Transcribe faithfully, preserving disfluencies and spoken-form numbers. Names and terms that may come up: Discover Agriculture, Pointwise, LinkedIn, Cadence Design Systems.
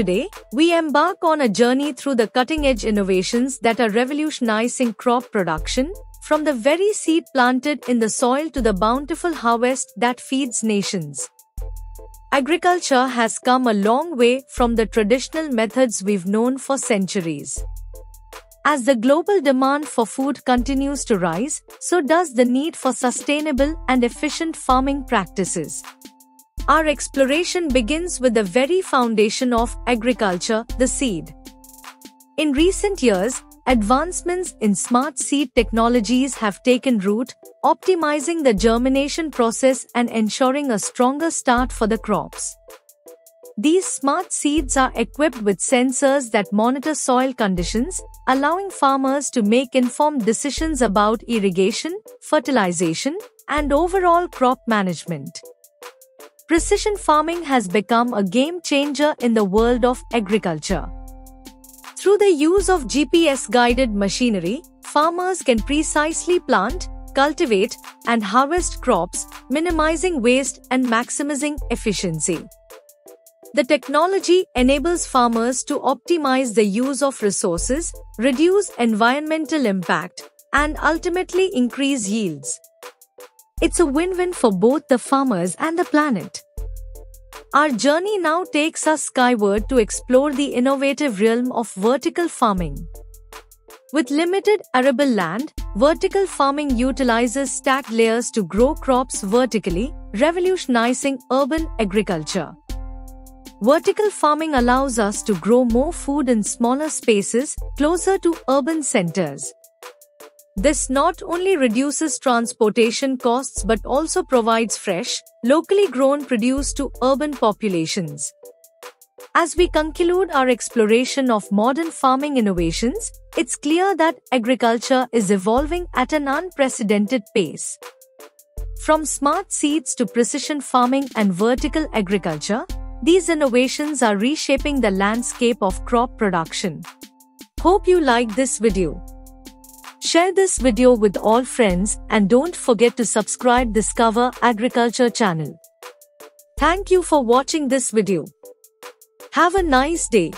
Today, we embark on a journey through the cutting-edge innovations that are revolutionizing crop production, from the very seed planted in the soil to the bountiful harvest that feeds nations. Agriculture has come a long way from the traditional methods we've known for centuries. As the global demand for food continues to rise, so does the need for sustainable and efficient farming practices. Our exploration begins with the very foundation of agriculture, the seed. In recent years, advancements in smart seed technologies have taken root, optimizing the germination process and ensuring a stronger start for the crops. These smart seeds are equipped with sensors that monitor soil conditions, allowing farmers to make informed decisions about irrigation, fertilization, and overall crop management. Precision farming has become a game changer in the world of agriculture. Through the use of G P S-guided machinery, farmers can precisely plant, cultivate, and harvest crops, minimizing waste and maximizing efficiency. The technology enables farmers to optimize the use of resources, reduce environmental impact, and ultimately increase yields. It's a win-win for both the farmers and the planet. Our journey now takes us skyward to explore the innovative realm of vertical farming. With limited arable land, vertical farming utilizes stacked layers to grow crops vertically, revolutionizing urban agriculture. Vertical farming allows us to grow more food in smaller spaces, closer to urban centers. This not only reduces transportation costs but also provides fresh, locally grown produce to urban populations. As we conclude our exploration of modern farming innovations, it's clear that agriculture is evolving at an unprecedented pace. From smart seeds to precision farming and vertical agriculture, these innovations are reshaping the landscape of crop production. Hope you like this video. Share this video with all friends and don't forget to subscribe Discover Agriculture channel. Thank you for watching this video. Have a nice day.